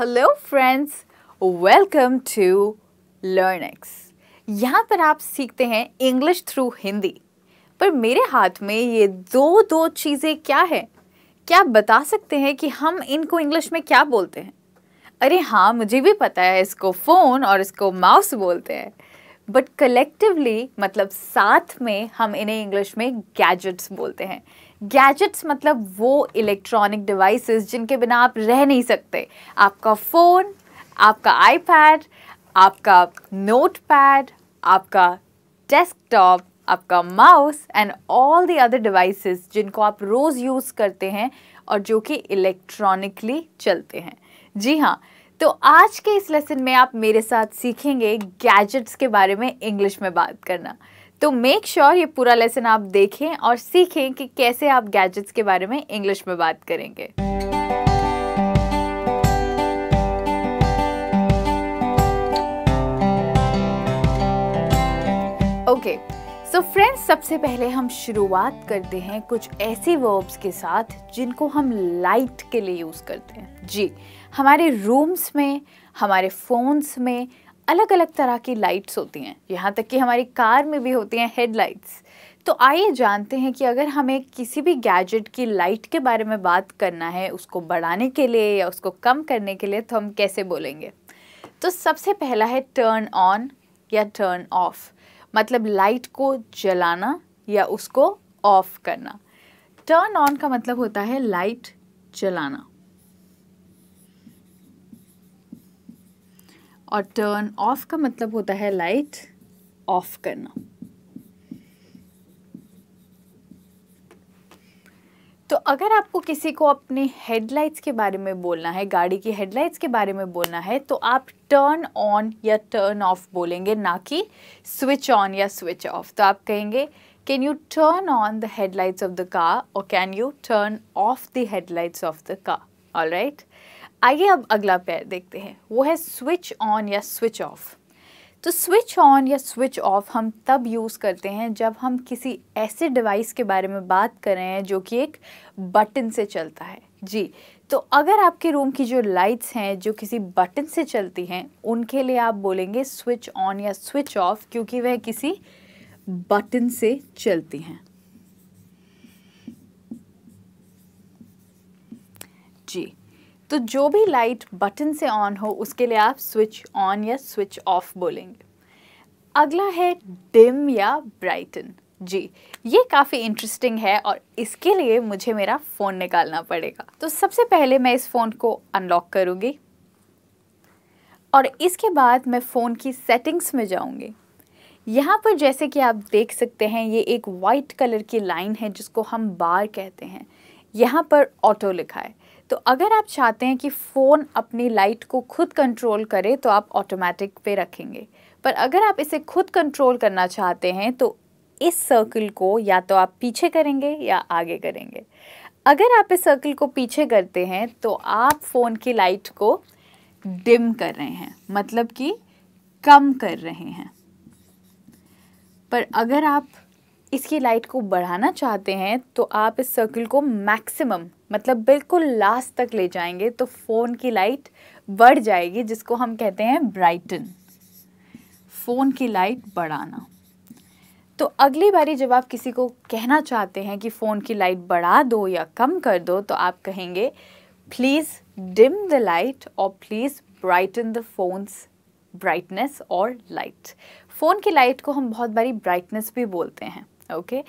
Hello friends, welcome to लर्नएक्स। यहाँ पर आप सीखते हैं इंग्लिश थ्रू हिंदी। पर मेरे हाथ में ये दो चीज़ें क्या है, क्या आप बता सकते हैं कि हम इनको इंग्लिश में क्या बोलते हैं? अरे हाँ, मुझे भी पता है, इसको फ़ोन और इसको माउस बोलते हैं। बट कलेक्टिवली मतलब साथ में हम इन्हें इंग्लिश में गैजेट्स बोलते हैं। गैजेट्स मतलब वो इलेक्ट्रॉनिक डिवाइसेस जिनके बिना आप रह नहीं सकते। आपका फ़ोन, आपका आईपैड, आपका नोटपैड, आपका डेस्कटॉप, आपका mouse and all the other devices जिनको आप रोज़ यूज़ करते हैं और जो कि इलेक्ट्रॉनिकली चलते हैं। जी हाँ, तो आज के इस लेसन में आप मेरे साथ सीखेंगे गैजेट्स के बारे में इंग्लिश में बात करना। तो मेक श्योर ये पूरा लेसन आप देखें और सीखें कि कैसे आप गैजेट्स के बारे में इंग्लिश में बात करेंगे। ओके, सो फ्रेंड्स, सबसे पहले हम शुरुआत करते हैं कुछ ऐसे वर्ब्स के साथ जिनको हम लाइट के लिए यूज़ करते हैं। जी, हमारे रूम्स में, हमारे फ़ोन्स में अलग अलग तरह की लाइट्स होती हैं, यहाँ तक कि हमारी कार में भी होती हैं हेडलाइट्स। तो आइए जानते हैं कि अगर हमें किसी भी गैजेट की लाइट के बारे में बात करना है, उसको बढ़ाने के लिए या उसको कम करने के लिए, तो हम कैसे बोलेंगे। तो सबसे पहला है टर्न ऑन या टर्न ऑफ, मतलब लाइट को जलाना या उसको ऑफ करना। टर्न ऑन का मतलब होता है लाइट जलाना और टर्न ऑफ का मतलब होता है लाइट ऑफ करना। तो अगर आपको किसी को अपने हेडलाइट्स के बारे में बोलना है, गाड़ी की हेडलाइट्स के बारे में बोलना है, तो आप टर्न ऑन या टर्न ऑफ बोलेंगे, ना कि स्विच ऑन या स्विच ऑफ। तो आप कहेंगे can you turn on the headlights of the car और can you turn off the headlights of the car. Alright, आइए अब अगला पैर देखते हैं, वो है स्विच ऑन या स्विच ऑफ। तो स्विच ऑन या स्विच ऑफ हम तब यूज़ करते हैं जब हम किसी ऐसे डिवाइस के बारे में बात कर रहे हैं जो कि एक बटन से चलता है। जी, तो अगर आपके रूम की जो लाइट्स हैं जो किसी बटन से चलती हैं, उनके लिए आप बोलेंगे स्विच ऑन या स्विच ऑफ, क्योंकि वह किसी बटन से चलती हैं। जी, तो जो भी लाइट बटन से ऑन हो उसके लिए आप स्विच ऑन या स्विच ऑफ बोलेंगे। अगला है डिम या ब्राइटन। जी, ये काफ़ी इंटरेस्टिंग है और इसके लिए मुझे मेरा फ़ोन निकालना पड़ेगा। तो सबसे पहले मैं इस फ़ोन को अनलॉक करूँगी और इसके बाद मैं फ़ोन की सेटिंग्स में जाऊँगी। यहाँ पर जैसे कि आप देख सकते हैं ये एक वाइट कलर की लाइन है जिसको हम बार कहते हैं, यहाँ पर ऑटो लिखा है। तो अगर आप चाहते हैं कि फ़ोन अपनी लाइट को खुद कंट्रोल करे तो आप ऑटोमेटिक पे रखेंगे, पर अगर आप इसे खुद कंट्रोल करना चाहते हैं तो इस सर्कल को या तो आप पीछे करेंगे या आगे करेंगे। अगर आप इस सर्कल को पीछे करते हैं तो आप फ़ोन की लाइट को डिम कर रहे हैं, मतलब कि कम कर रहे हैं। पर अगर आप इसकी लाइट को बढ़ाना चाहते हैं तो आप इस सर्कल को मैक्सिमम मतलब बिल्कुल लास्ट तक ले जाएंगे तो फ़ोन की लाइट बढ़ जाएगी, जिसको हम कहते हैं ब्राइटन, फ़ोन की लाइट बढ़ाना। तो अगली बारी जब आप किसी को कहना चाहते हैं कि फ़ोन की लाइट बढ़ा दो या कम कर दो, तो आप कहेंगे प्लीज़ डिम द लाइट और please brighten the phone's brightness और लाइट। फ़ोन की लाइट को हम बहुत बारी ब्राइटनेस भी बोलते हैं। ओके,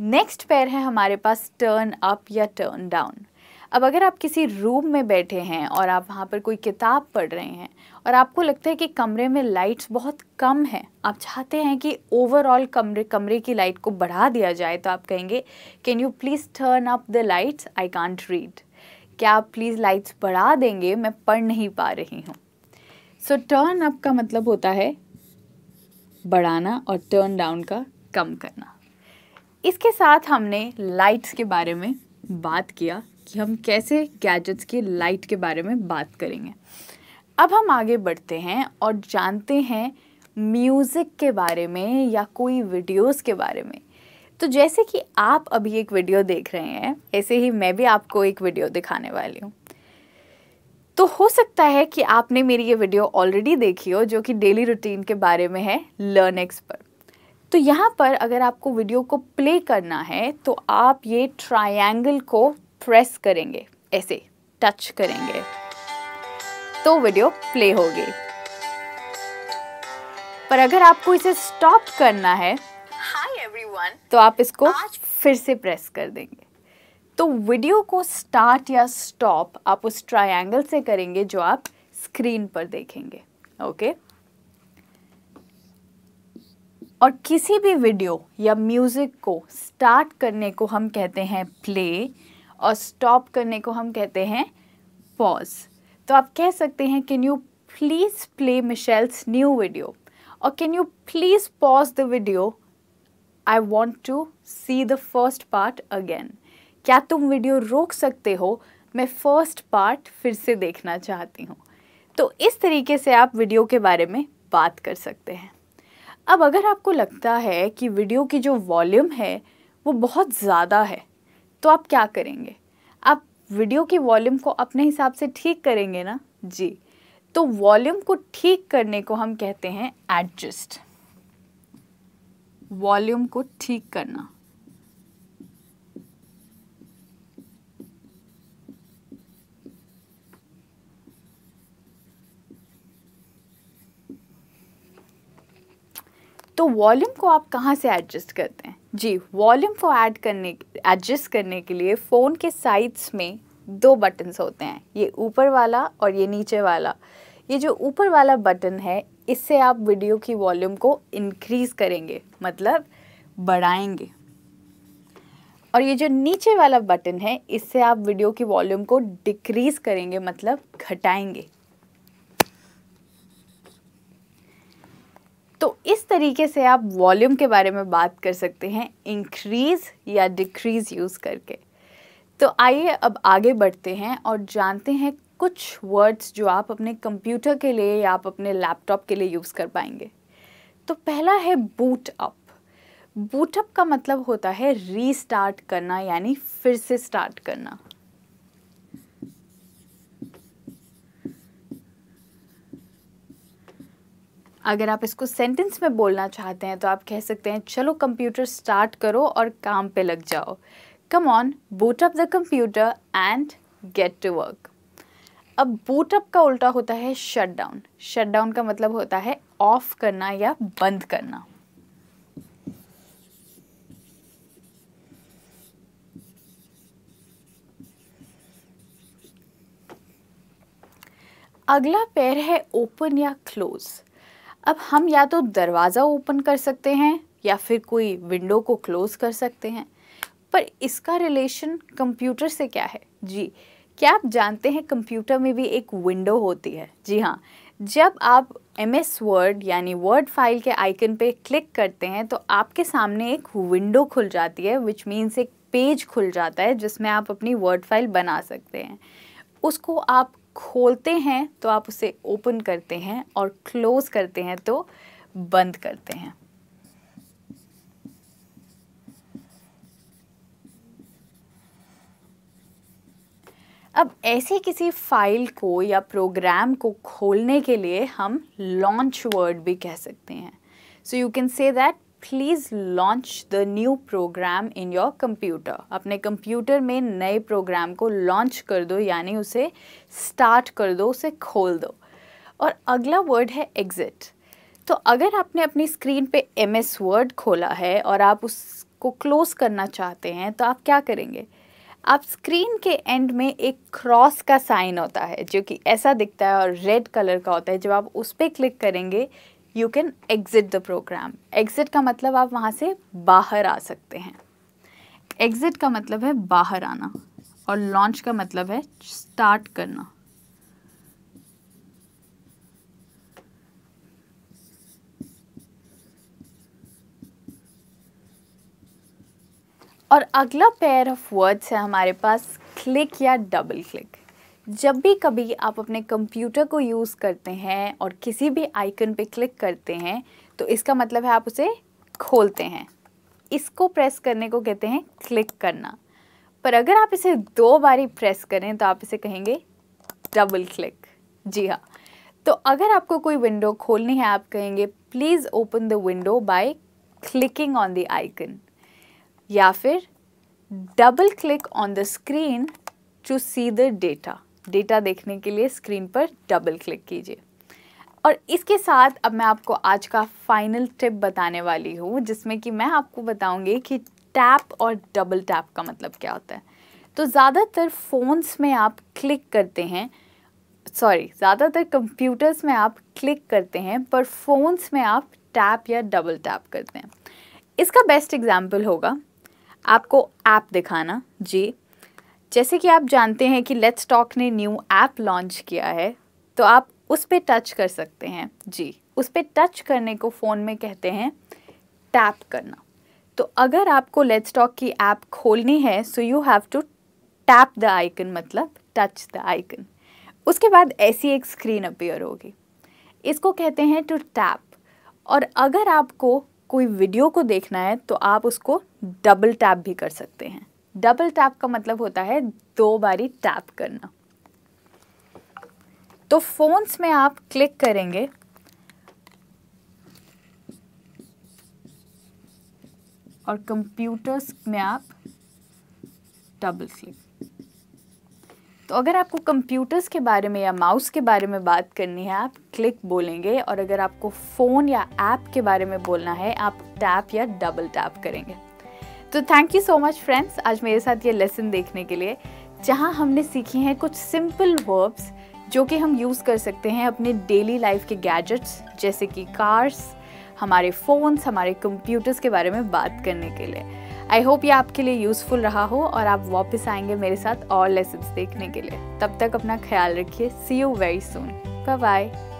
नेक्स्ट पेयर है हमारे पास टर्न अप या टर्न डाउन। अब अगर आप किसी रूम में बैठे हैं और आप वहाँ पर कोई किताब पढ़ रहे हैं और आपको लगता है कि कमरे में लाइट्स बहुत कम है, आप चाहते हैं कि ओवरऑल कमरे की लाइट को बढ़ा दिया जाए, तो आप कहेंगे can you please turn up the lights, I can't read. क्या आप प्लीज़ लाइट्स बढ़ा देंगे, मैं पढ़ नहीं पा रही हूँ। सो टर्न अप का मतलब होता है बढ़ाना और टर्न डाउन का कम करना। इसके साथ हमने लाइट्स के बारे में बात किया कि हम कैसे गैजेट्स की लाइट के बारे में बात करेंगे। अब हम आगे बढ़ते हैं और जानते हैं म्यूज़िक के बारे में या कोई वीडियोस के बारे में। तो जैसे कि आप अभी एक वीडियो देख रहे हैं, ऐसे ही मैं भी आपको एक वीडियो दिखाने वाली हूँ। तो हो सकता है कि आपने मेरी ये वीडियो ऑलरेडी देखी हो जो कि डेली रूटीन के बारे में है लर्न एक्सपर्ट। तो यहाँ पर अगर आपको वीडियो को प्ले करना है तो आप ये ट्रायंगल को प्रेस करेंगे, ऐसे टच करेंगे तो वीडियो प्ले होगी। पर अगर आपको इसे स्टॉप करना है तो आप इसको फिर से प्रेस कर देंगे। तो वीडियो को स्टार्ट या स्टॉप आप उस ट्रायंगल से करेंगे जो आप स्क्रीन पर देखेंगे। ओके, और किसी भी वीडियो या म्यूज़िक को स्टार्ट करने को हम कहते हैं प्ले और स्टॉप करने को हम कहते हैं पॉज। तो आप कह सकते हैं can you please play Michelle's new video और can you please pause the video, I want to see the first part again. क्या तुम वीडियो रोक सकते हो, मैं फर्स्ट पार्ट फिर से देखना चाहती हूँ। तो इस तरीके से आप वीडियो के बारे में बात कर सकते हैं। अब अगर आपको लगता है कि वीडियो की जो वॉल्यूम है वो बहुत ज़्यादा है तो आप क्या करेंगे, आप वीडियो की वॉल्यूम को अपने हिसाब से ठीक करेंगे ना जी। तो वॉल्यूम को ठीक करने को हम कहते हैं एडजस्ट। वॉल्यूम को ठीक करना, तो वॉल्यूम को आप कहाँ से एडजस्ट करते हैं जी। वॉल्यूम को एडजस्ट करने के लिए फ़ोन के साइड्स में दो बटन्स होते हैं, ये ऊपर वाला और ये नीचे वाला। ये जो ऊपर वाला बटन है इससे आप वीडियो की वॉल्यूम को इंक्रीज़ करेंगे, मतलब बढ़ाएंगे, और ये जो नीचे वाला बटन है इससे आप वीडियो की वॉल्यूम को डिक्रीज़ करेंगे, मतलब घटाएंगे। तो इस तरीके से आप वॉल्यूम के बारे में बात कर सकते हैं इंक्रीज़ या डिक्रीज़ यूज़ करके। तो आइए अब आगे बढ़ते हैं और जानते हैं कुछ वर्ड्स जो आप अपने कंप्यूटर के लिए या आप अपने लैपटॉप के लिए यूज़ कर पाएंगे। तो पहला है बूट अप। बूट अप का मतलब होता है रीस्टार्ट करना, यानी फिर से स्टार्ट करना। अगर आप इसको सेंटेंस में बोलना चाहते हैं तो आप कह सकते हैं चलो कंप्यूटर स्टार्ट करो और काम पे लग जाओ, come on boot up the computer and get to work. अब बूट अप का उल्टा होता है शट डाउन। शट डाउन का मतलब होता है ऑफ करना या बंद करना। अगला पैर है ओपन या क्लोज। अब हम या तो दरवाज़ा ओपन कर सकते हैं या फिर कोई विंडो को क्लोज कर सकते हैं, पर इसका रिलेशन कंप्यूटर से क्या है जी। क्या आप जानते हैं कंप्यूटर में भी एक विंडो होती है? जी हाँ, जब आप MS वर्ड यानी वर्ड फाइल के आइकन पे क्लिक करते हैं तो आपके सामने एक विंडो खुल जाती है, विच मीन्स एक पेज खुल जाता है जिसमें आप अपनी वर्ड फाइल बना सकते हैं। उसको आप खोलते हैं तो आप उसे ओपन करते हैं और क्लोज़ करते हैं तो बंद करते हैं। अब ऐसी किसी फाइल को या प्रोग्राम को खोलने के लिए हम लॉन्च वर्ड भी कह सकते हैं। So you can say that please launch the new program in your computer. अपने कंप्यूटर में नए प्रोग्राम को लॉन्च कर दो, यानी उसे स्टार्ट कर दो, उसे खोल दो। और अगला वर्ड है एग्ज़िट। तो अगर आपने अपनी स्क्रीन पे MS वर्ड खोला है और आप उसको क्लोज़ करना चाहते हैं तो आप क्या करेंगे, आप स्क्रीन के एंड में एक क्रॉस का साइन होता है जो कि ऐसा दिखता है और रेड कलर का होता है, जब आप उस पर क्लिक करेंगे you can exit the program. Exit का मतलब आप वहाँ से बाहर आ सकते हैं। एग्ज़िट का मतलब है बाहर आना और लॉन्च का मतलब है स्टार्ट करना। और अगला पेयर ऑफ वर्ड्स है हमारे पास क्लिक या डबल क्लिक। जब भी कभी आप अपने कंप्यूटर को यूज़ करते हैं और किसी भी आइकन पे क्लिक करते हैं तो इसका मतलब है आप उसे खोलते हैं। इसको प्रेस करने को कहते हैं क्लिक करना, पर अगर आप इसे 2 बारी प्रेस करें तो आप इसे कहेंगे डबल क्लिक। जी हाँ, तो अगर आपको कोई विंडो खोलनी है आप कहेंगे please open the window by clicking on the icon या फिर double click on the screen to see the data. Data देखने के लिए स्क्रीन पर डबल क्लिक कीजिए। और इसके साथ अब मैं आपको आज का फाइनल टिप बताने वाली हूँ जिसमें कि मैं आपको बताऊँगी कि टैप और डबल टैप का मतलब क्या होता है। तो ज़्यादातर फ़ोन्स में आप क्लिक करते हैं, सॉरी ज़्यादातर कंप्यूटर्स में आप क्लिक करते हैं पर फ़ोन्स में आप टैप या डबल टैप करते हैं। इसका बेस्ट एग्जाम्पल होगा आपको ऐप दिखाना। जी, जैसे कि आप जानते हैं कि लेट्स टॉक ने न्यू ऐप लॉन्च किया है तो आप उस पे टच कर सकते हैं। जी, उस पे टच करने को फ़ोन में कहते हैं टैप करना। तो अगर आपको लेट्स टॉक की ऐप खोलनी है so you have to tap the icon, मतलब टच द आइकन। उसके बाद ऐसी एक स्क्रीन अपीयर होगी, इसको कहते हैं टू टैप। और अगर आपको कोई वीडियो को देखना है तो आप उसको डबल टैप भी कर सकते हैं। डबल टैप का मतलब होता है दो बारी टैप करना। तो फ़ोन्स में आप क्लिक करेंगे और कंप्यूटर्स में आप डबल क्लिक। तो अगर आपको कंप्यूटर्स के बारे में या माउस के बारे में बात करनी है आप क्लिक बोलेंगे और अगर आपको फ़ोन या ऐप के बारे में बोलना है आप टैप या डबल टैप करेंगे। तो thank you so much friends आज मेरे साथ ये लेसन देखने के लिए, जहाँ हमने सीखी हैं कुछ सिंपल वर्ब्स जो कि हम यूज़ कर सकते हैं अपने डेली लाइफ के गैजेट्स जैसे कि कार्स, हमारे फ़ोन्स, हमारे कंप्यूटर्स के बारे में बात करने के लिए। आई होप ये आपके लिए यूज़फुल रहा हो और आप वापस आएंगे मेरे साथ और लेसन्स देखने के लिए। तब तक अपना ख्याल रखिए। See you very soon, bye bye.